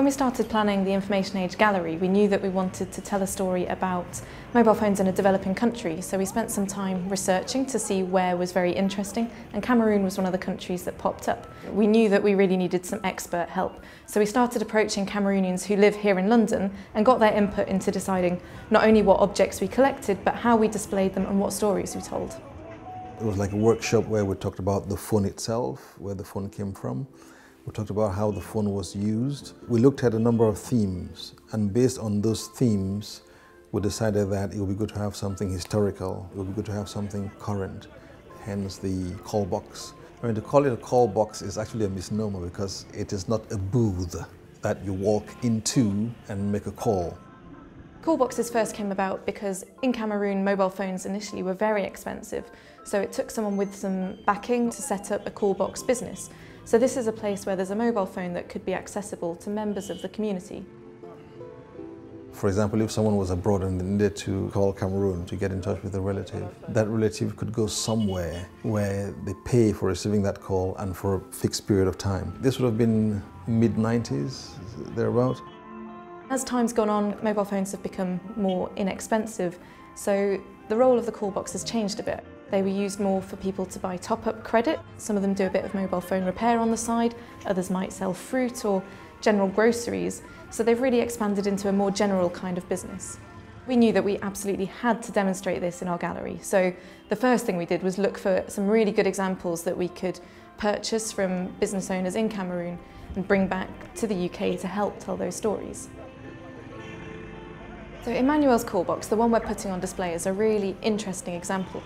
When we started planning the Information Age Gallery, we knew that we wanted to tell a story about mobile phones in a developing country, so we spent some time researching to see where was very interesting, and Cameroon was one of the countries that popped up. We knew that we really needed some expert help, so we started approaching Cameroonians who live here in London and got their input into deciding not only what objects we collected, but how we displayed them and what stories we told. It was like a workshop where we talked about the phone itself, where the phone came from. We talked about how the phone was used. We looked at a number of themes, and based on those themes, we decided that it would be good to have something historical, it would be good to have something current, hence the call box. I mean, to call it a call box is actually a misnomer because it is not a booth that you walk into and make a call. Call boxes first came about because in Cameroon, mobile phones initially were very expensive, so it took someone with some backing to set up a call box business. So this is a place where there's a mobile phone that could be accessible to members of the community. For example, if someone was abroad and they needed to call Cameroon to get in touch with a relative, that relative could go somewhere where they pay for receiving that call and for a fixed period of time. This would have been mid-90s, thereabouts. As time's gone on, mobile phones have become more inexpensive, so the role of the call box has changed a bit. They were used more for people to buy top-up credit. Some of them do a bit of mobile phone repair on the side, others might sell fruit or general groceries, so they've really expanded into a more general kind of business. We knew that we absolutely had to demonstrate this in our gallery, so the first thing we did was look for some really good examples that we could purchase from business owners in Cameroon and bring back to the UK to help tell those stories. So Emmanuel's Callbox, the one we're putting on display, is a really interesting example.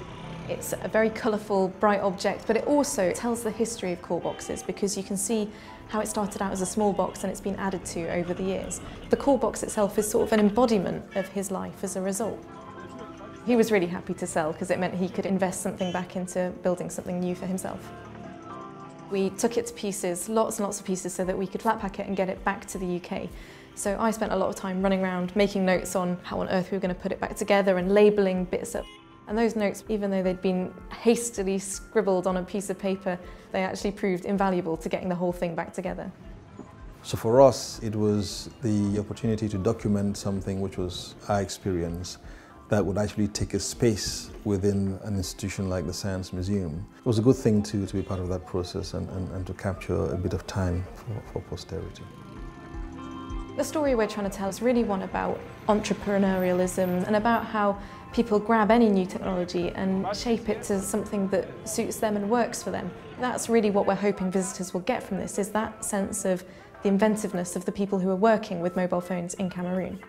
It's a very colourful, bright object, but it also tells the history of call boxes because you can see how it started out as a small box and it's been added to over the years. The call box itself is sort of an embodiment of his life as a result. He was really happy to sell because it meant he could invest something back into building something new for himself. We took it to pieces, lots and lots of pieces, so that we could flat pack it and get it back to the UK. So I spent a lot of time running around, making notes on how on earth we were going to put it back together and labelling bits up. And those notes, even though they'd been hastily scribbled on a piece of paper, they actually proved invaluable to getting the whole thing back together. So for us, it was the opportunity to document something which was our experience that would actually take a space within an institution like the Science Museum. It was a good thing to be part of that process and to capture a bit of time for posterity. The story we're trying to tell is really one about entrepreneurialism and about how people grab any new technology and shape it to something that suits them and works for them. That's really what we're hoping visitors will get from this, is that sense of the inventiveness of the people who are working with mobile phones in Cameroon.